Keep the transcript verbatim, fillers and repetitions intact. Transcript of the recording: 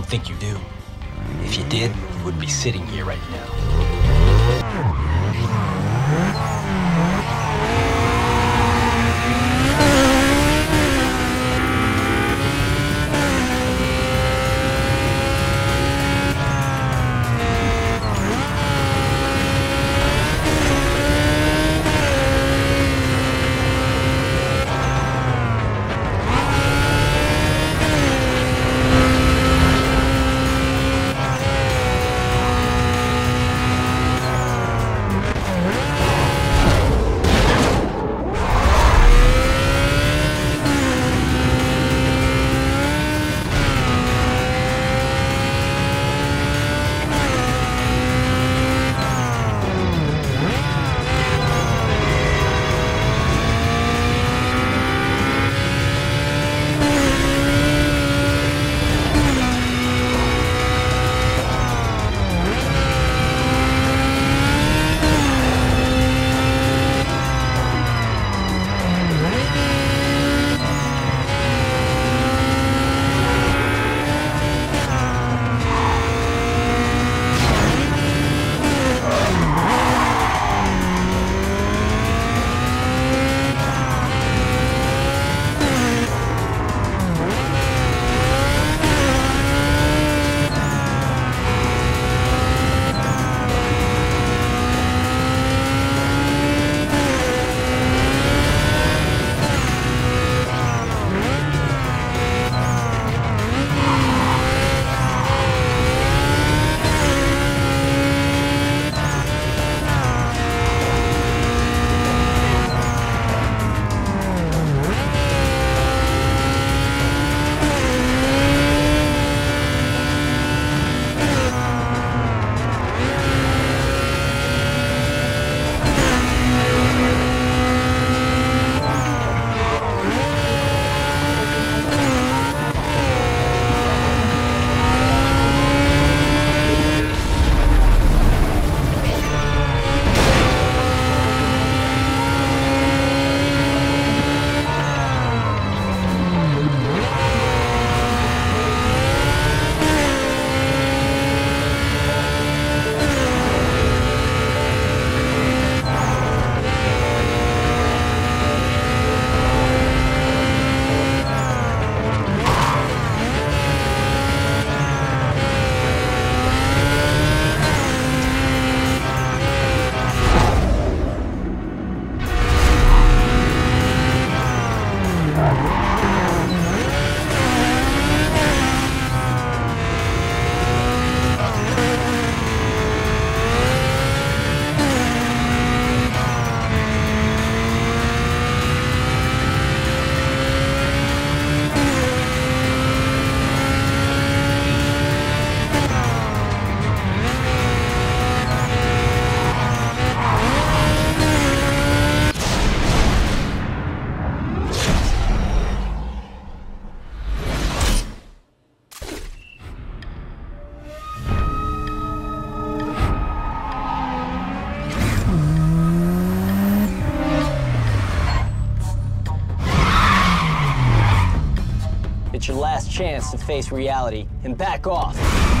don't think you do. If you did, you wouldn't be sitting here right now. It's your last chance to face reality and back off.